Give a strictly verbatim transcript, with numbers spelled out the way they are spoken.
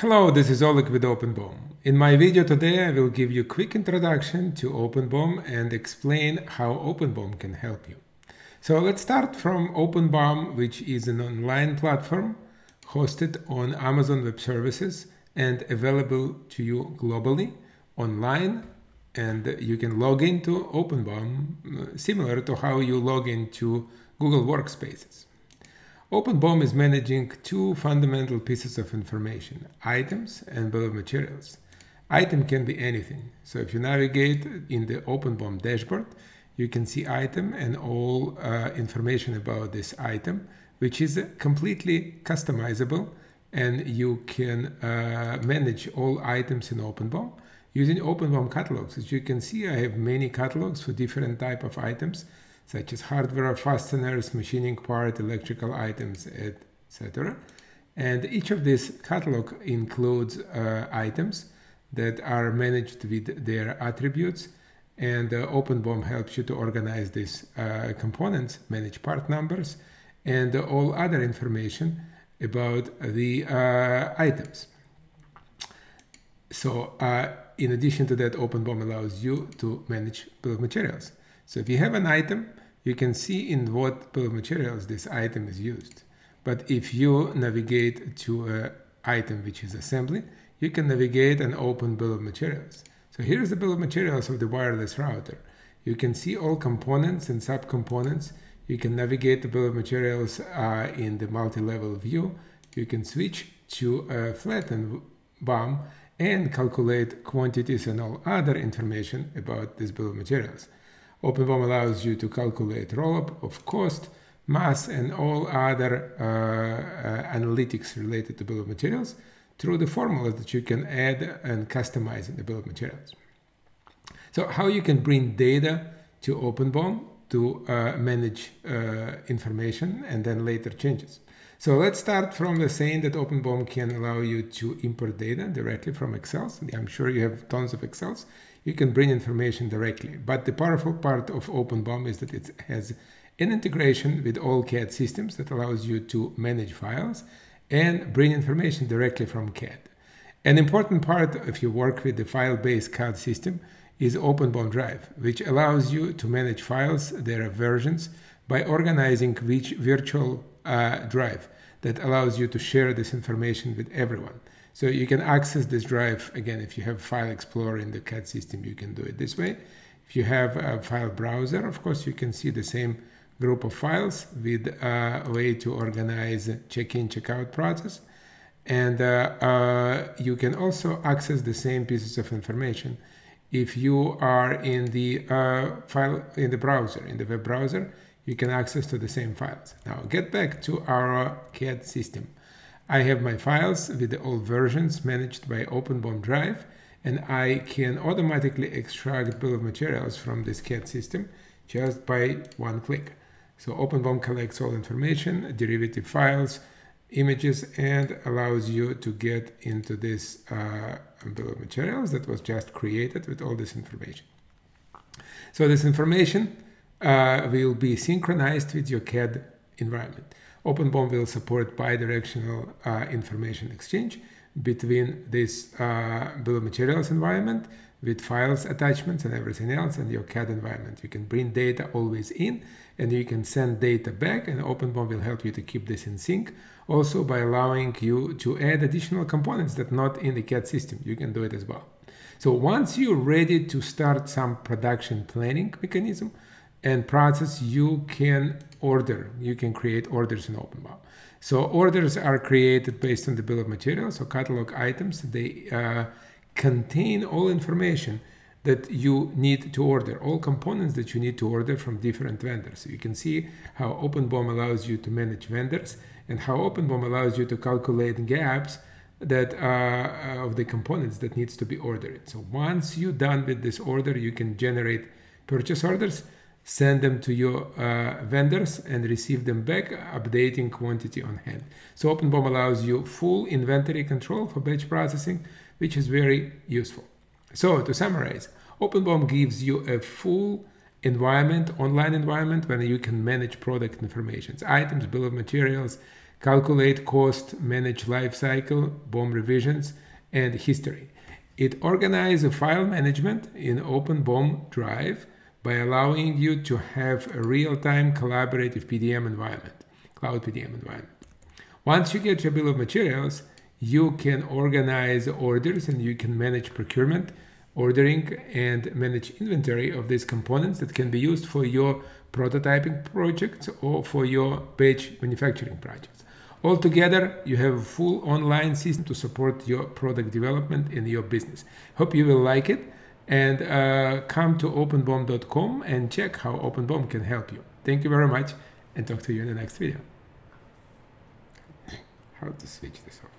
Hello, this is Oleg with OpenBOM. In my video today, I will give you a quick introduction to OpenBOM and explain how OpenBOM can help you. So let's start from OpenBOM, which is an online platform hosted on Amazon Web Services and available to you globally online. And you can log into OpenBOM, similar to how you log into Google Workspaces. OpenBOM is managing two fundamental pieces of information, items and bill of materials. Item can be anything. So if you navigate in the OpenBOM dashboard, you can see item and all uh, information about this item, which is completely customizable, and you can uh, manage all items in OpenBOM using OpenBOM catalogs. As you can see, I have many catalogs for different type of items, such as hardware, fasteners, machining part, electrical items, et cetera. And each of these catalog includes uh, items that are managed with their attributes. And uh, OpenBOM helps you to organize these uh, components, manage part numbers, and uh, all other information about the uh, items. So uh, in addition to that, OpenBOM allows you to manage bill of materials. So if you have an item, you can see in what bill of materials this item is used. But if you navigate to an item which is assembly, you can navigate and open bill of materials. So here is the bill of materials of the wireless router. You can see all components and subcomponents. You can navigate the bill of materials uh, in the multi-level view. You can switch to a flattened B O M and calculate quantities and all other information about this bill of materials. OpenBOM allows you to calculate roll-up of cost, mass, and all other uh, uh, analytics related to bill of materials through the formulas that you can add and customize in the bill of materials. So how you can bring data to OpenBOM to uh, manage uh, information and then later changes. So let's start from the saying that OpenBOM can allow you to import data directly from Excel. I'm sure you have tons of Excels. You can bring information directly. But the powerful part of OpenBOM is that it has an integration with all C A D systems that allows you to manage files and bring information directly from C A D. An important part, if you work with the file-based C A D system, is OpenBOM Drive, which allows you to manage files, their versions, by organizing which virtual Uh, drive that allows you to share this information with everyone. So you can access this drive, again, if you have File Explorer in the C A D system, you can do it this way. If you have a file browser, of course, you can see the same group of files with a way to organize check-in, check-out process. And uh, uh, you can also access the same pieces of information if you are in the uh, file in the browser, in the web browser. You can access to the same files. Now get back to our C A D system. I have my files with all versions managed by OpenBOM Drive, and I can automatically extract bill of materials from this C A D system just by one click. So OpenBOM collects all information, derivative files, images, and allows you to get into this uh, bill of materials that was just created with all this information. So this information Uh, will be synchronized with your C A D environment. OpenBOM will support bidirectional uh, information exchange between this uh, bill of materials environment with files, attachments, and everything else, and your C A D environment. You can bring data always in, and you can send data back, and OpenBOM will help you to keep this in sync, also by allowing you to add additional components that not in the C A D system. You can do it as well. So once you're ready to start some production planning mechanism and process, you can order, you can create orders in OpenBOM. So orders are created based on the bill of materials, so catalog items. They uh, contain all information that you need to order, all components that you need to order from different vendors. So you can see how OpenBOM allows you to manage vendors and how OpenBOM allows you to calculate gaps that uh, of the components that needs to be ordered. So once you're done with this order, you can generate purchase orders, send them to your uh, vendors and receive them back, updating quantity on hand. So OpenBOM allows you full inventory control for batch processing, which is very useful. So to summarize, OpenBOM gives you a full environment, online environment, where you can manage product information, items, bill of materials, calculate cost, manage lifecycle, B O M revisions, and history. It organizes file management in OpenBOM Drive by allowing you to have a real-time collaborative P D M environment, cloud P D M environment. Once you get your bill of materials, you can organize orders and you can manage procurement, ordering, and manage inventory of these components that can be used for your prototyping projects or for your batch manufacturing projects. Altogether, you have a full online system to support your product development in your business. Hope you will like it, and uh, come to open bom dot com and check how OpenBOM can help you. Thank you very much, and talk to you in the next video. How to switch this off.